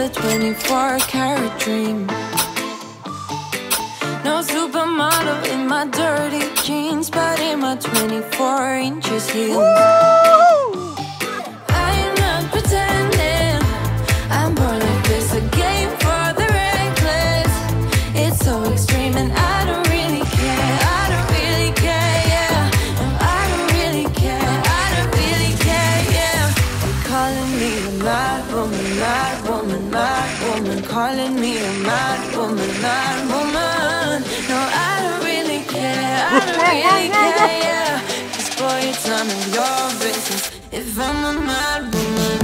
a 24-karat dream. No supermodel in my dirty jeans, but in my 24 inches heels. I'm not pretending, I'm born like this, a game for the reckless. It's so extreme and I don't really care. I don't really care, yeah. No, I don't really care, I don't really care, yeah. They're calling me a mad woman, mad woman, mad woman. Calling me a mad woman, mad woman. No, I don't really care, I don't really care, yeah. Just for your time and your business. If I'm a mad woman,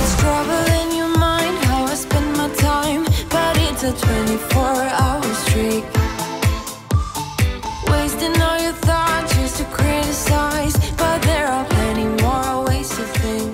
it's trouble in your mind how I spend my time, but it's a 24-hour streak. Wasting all your thoughts just to criticize, but there are plenty more ways to think.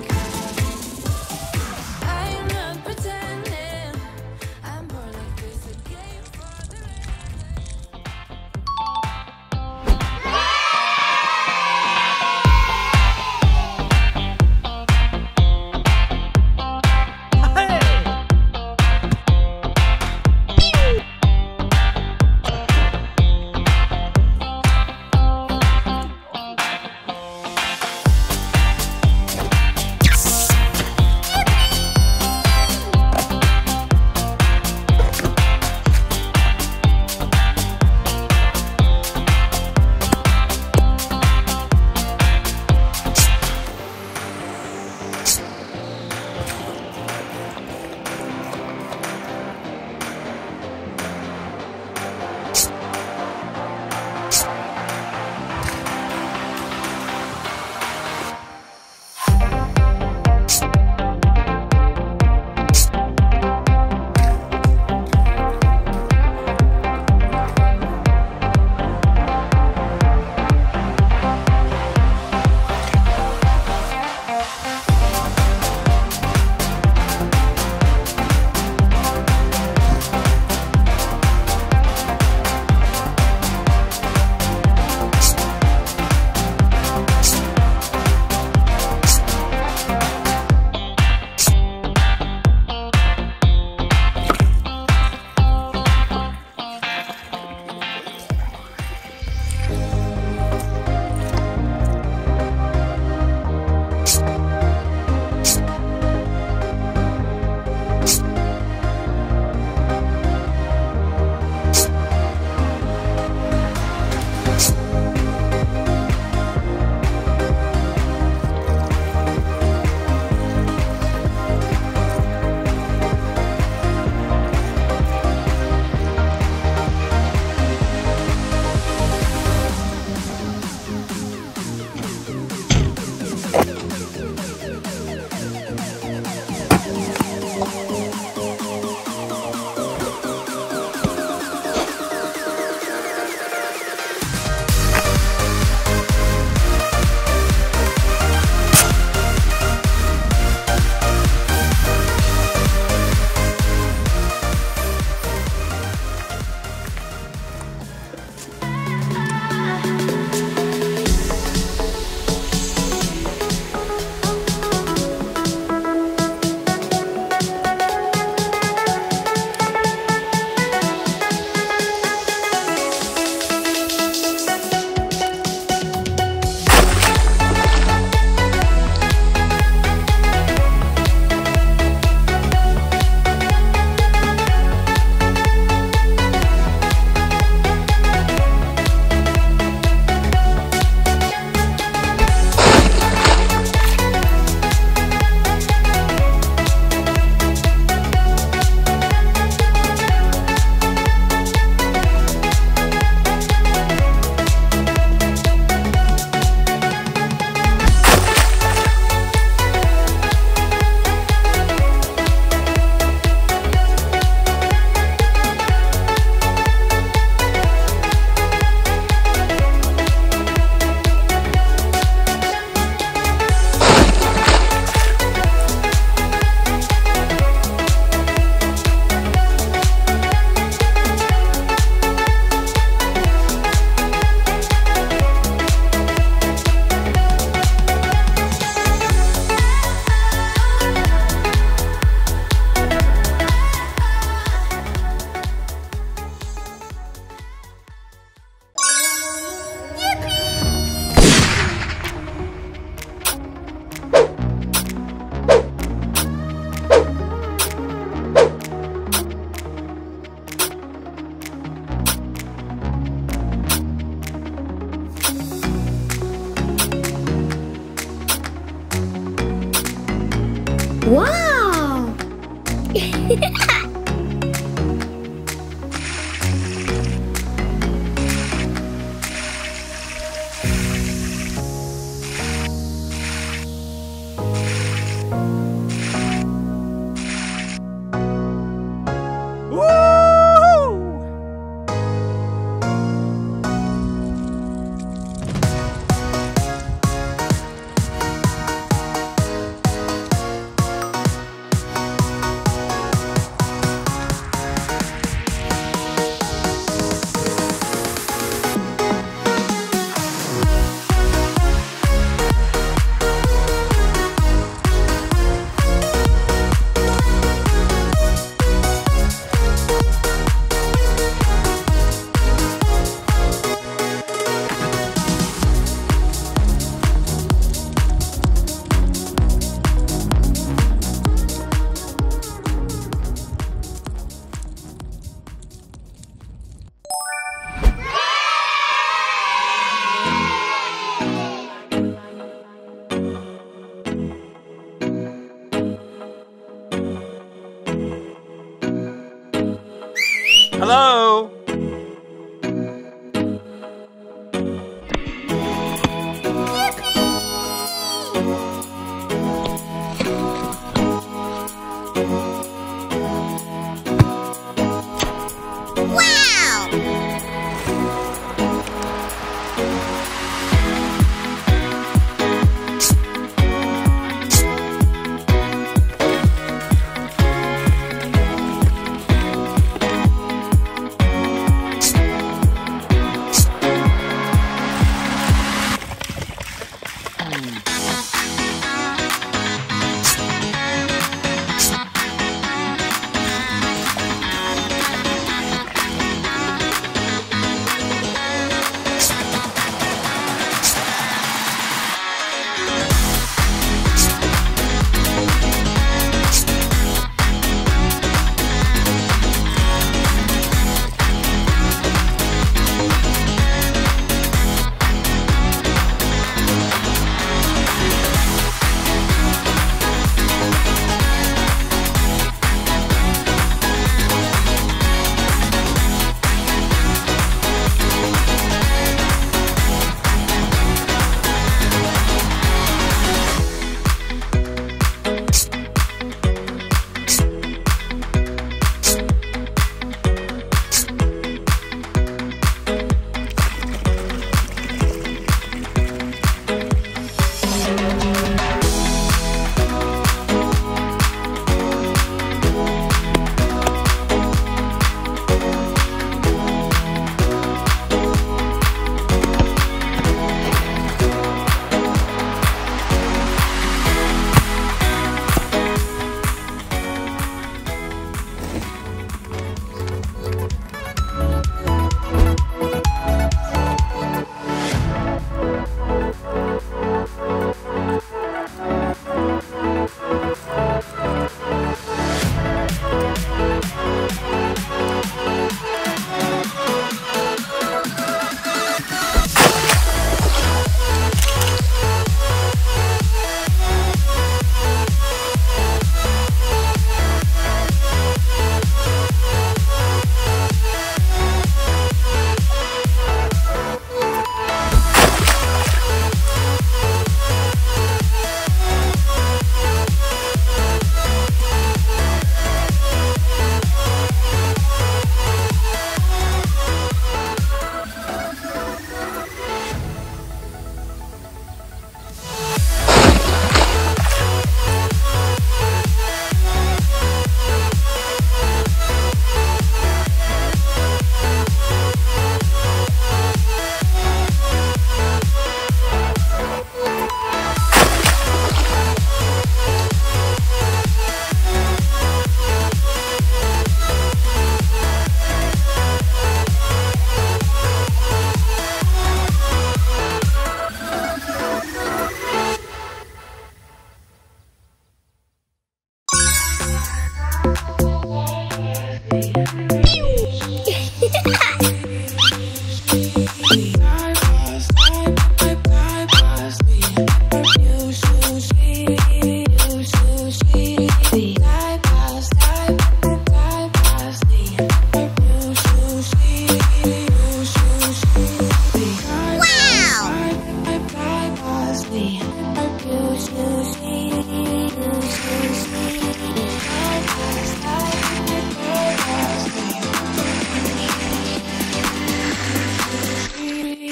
Wow!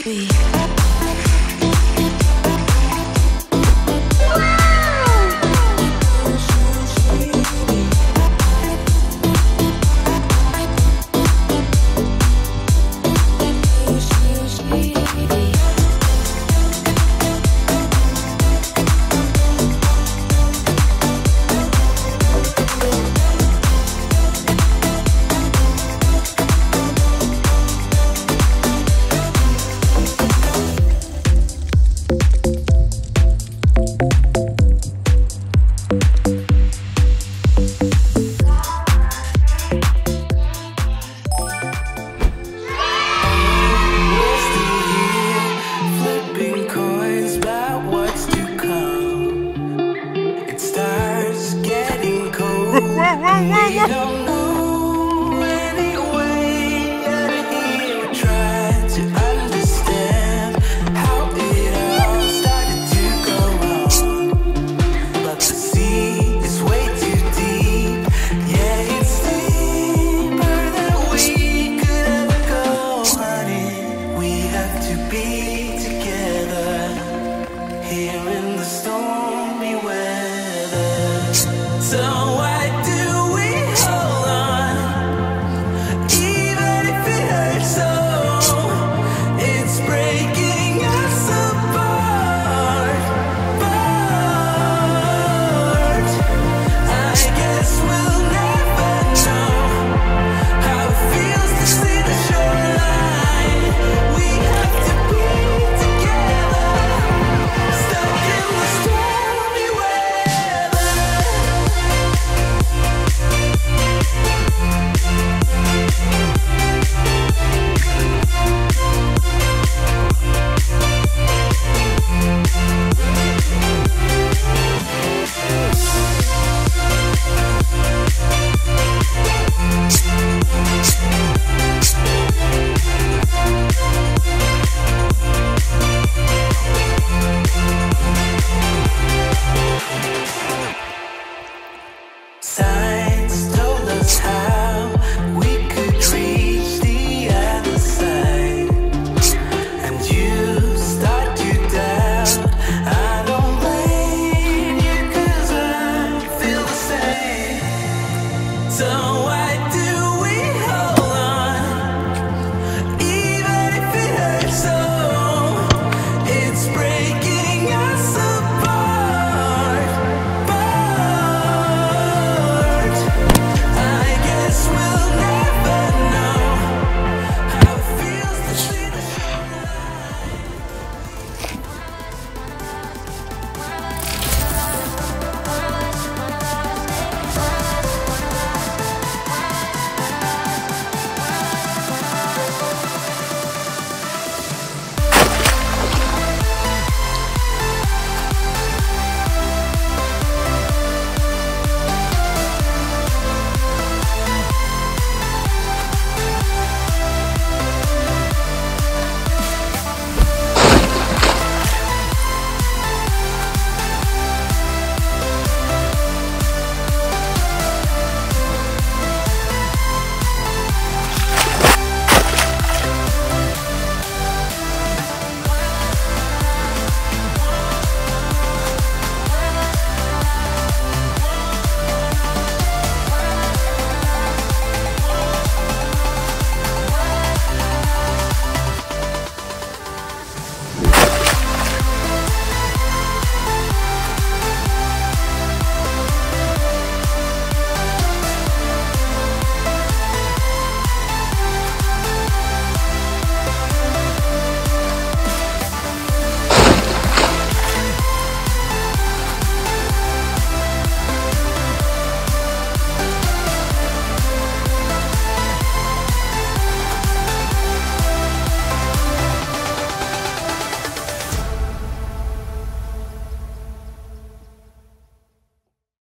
be.